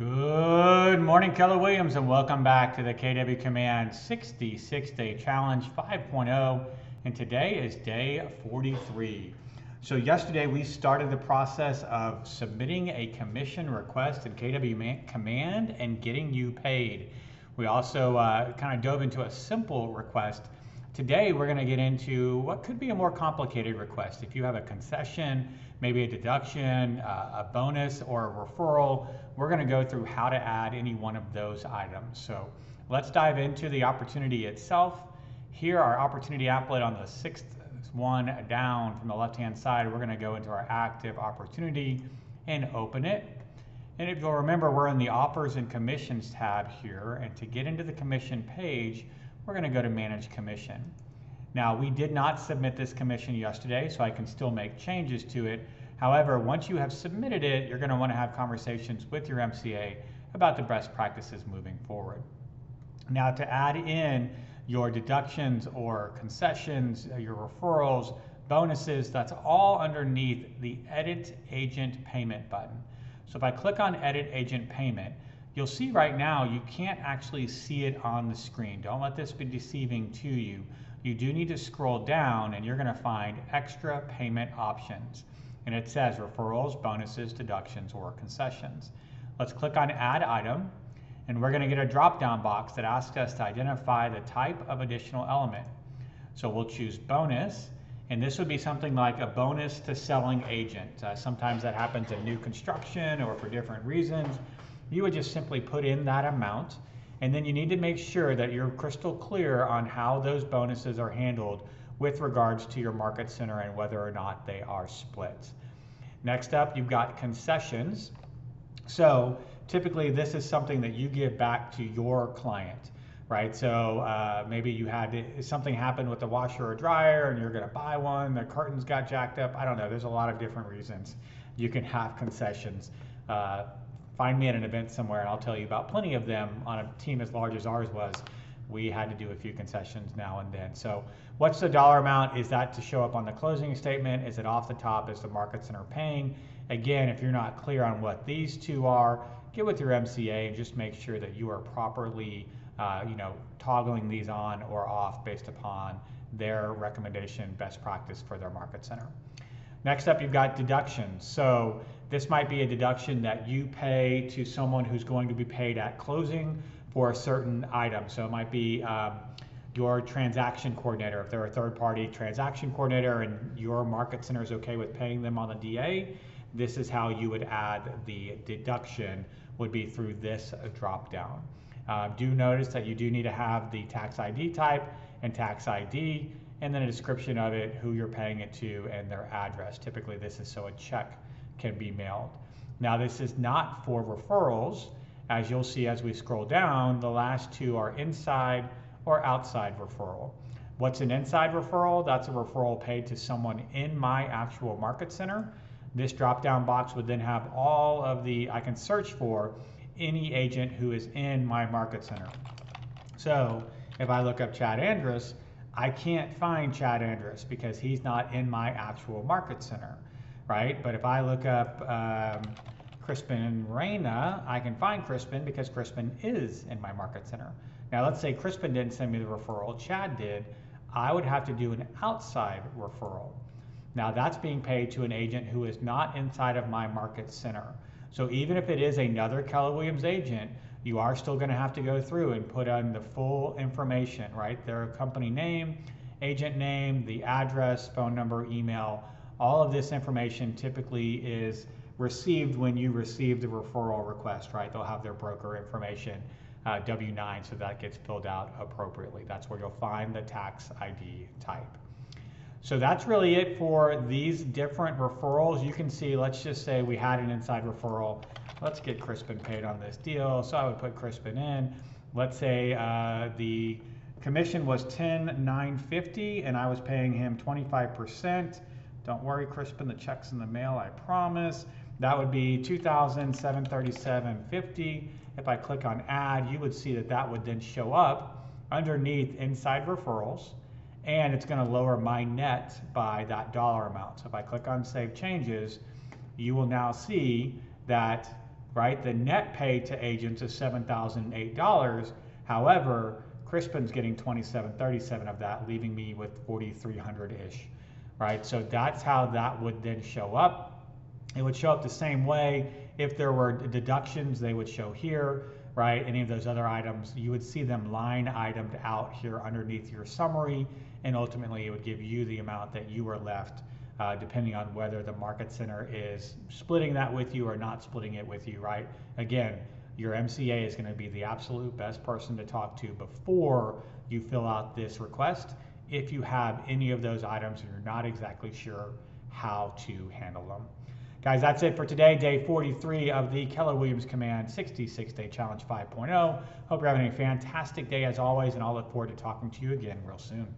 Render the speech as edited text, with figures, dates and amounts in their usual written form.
Good morning, Keller Williams, and welcome back to the KW Command 66-Day Challenge 5.0, and today is day 43. So yesterday we started the process of submitting a commission request in KW Command and getting you paid. We also kind of dove into a simple request. Today we're going to get into what could be a more complicated request. If you have a concession, maybe a deduction, a bonus, or a referral, we're going to go through how to add any one of those items. So let's dive into the opportunity itself. Here, our opportunity applet on the sixth one down from the left-hand side, we're going to go into our active opportunity and open it. And if you'll remember, we're in the offers and commissions tab here. And to get into the commission page, we're going to go to manage commission. Now, we did not submit this commission yesterday, so I can still make changes to it. However, once you have submitted it, you're going to want to have conversations with your MCA about the best practices moving forward. Now, to add in your deductions or concessions, your referrals, bonuses, that's all underneath the Edit Agent Payment button. So if I click on Edit Agent Payment, you'll see right now you can't actually see it on the screen. Don't let this be deceiving to you. You do need to scroll down and you're going to find extra payment options. And it says referrals, bonuses, deductions, or concessions. Let's click on add item and we're going to get a drop down box that asks us to identify the type of additional element. So we'll choose bonus, and this would be something like a bonus to selling agent. Sometimes that happens in new construction or for different reasons. You would just simply put in that amount, and then you need to make sure that you're crystal clear on how those bonuses are handled with regards to your market center and whether or not they are split. Next up, you've got concessions. So typically this is something that you give back to your client, right? So maybe you had something happen with the washer or dryer and you're gonna buy one, the curtains got jacked up, I don't know, there's a lot of different reasons you can have concessions. Find me at an event somewhere and I'll tell you about plenty of them. On a team as large as ours was, we had to do a few concessions now and then. So what's the dollar amount? Is that to show up on the closing statement? Is it off the top? Is the market center paying? Again, if you're not clear on what these two are, get with your MCA and just make sure that you are properly toggling these on or off based upon their recommendation, best practice for their market center. Next up, you've got deductions. So this might be a deduction that you pay to someone who's going to be paid at closing for a certain item. So it might be your transaction coordinator. If they're a third-party transaction coordinator and your market center is okay with paying them on the DA, this is how you would add the deduction, would be through this drop-down. Do notice that you do need to have the tax ID type and tax ID, and then a description of it, who you're paying it to, and their address. Typically this is so a check can be mailed. Now this is not for referrals. As you'll see as we scroll down, the last two are inside or outside referral. What's an inside referral? That's a referral paid to someone in my actual market center. This drop-down box would then have all of the, I can search for any agent who is in my market center. So if I look up Chad Andrus, I can't find Chad Andrus because he's not in my actual market center, right? But if I look up Crispin Reina, I can find Crispin because Crispin is in my market center. Now let's say Crispin didn't send me the referral, Chad did. I would have to do an outside referral. Now that's being paid to an agent who is not inside of my market center. So even if it is another Keller Williams agent, you are still going to have to go through and put on the full information, right? Their company name, agent name, the address, phone number, email. All of this information typically is received when you receive the referral request, right? They'll have their broker information, W-9, so that gets filled out appropriately. That's where you'll find the tax ID type. So that's really it for these different referrals. You can see, let's just say we had an inside referral. Let's get Crispin paid on this deal. So I would put Crispin in. Let's say the commission was $10,950 and I was paying him 25%. Don't worry, Crispin, the check's in the mail, I promise. That would be $2,737.50. If I click on add, you would see that that would then show up underneath inside referrals, and it's gonna lower my net by that dollar amount. So if I click on save changes, you will now see that right? The net pay to agents is $7,008. However, Crispin's getting $2,737 of that, leaving me with $4,300-ish, right? So that's how that would then show up. It would show up the same way. If there were deductions, they would show here, right? Any of those other items, you would see them line itemed out here underneath your summary, and ultimately it would give you the amount that you were left, depending on whether the market center is splitting that with you or not splitting it with you, right? Again, your MCA is going to be the absolute best person to talk to before you fill out this request if you have any of those items and you're not exactly sure how to handle them. Guys, that's it for today, day 43 of the Keller Williams Command 66-Day Challenge 5.0. Hope you're having a fantastic day as always, and I'll look forward to talking to you again real soon.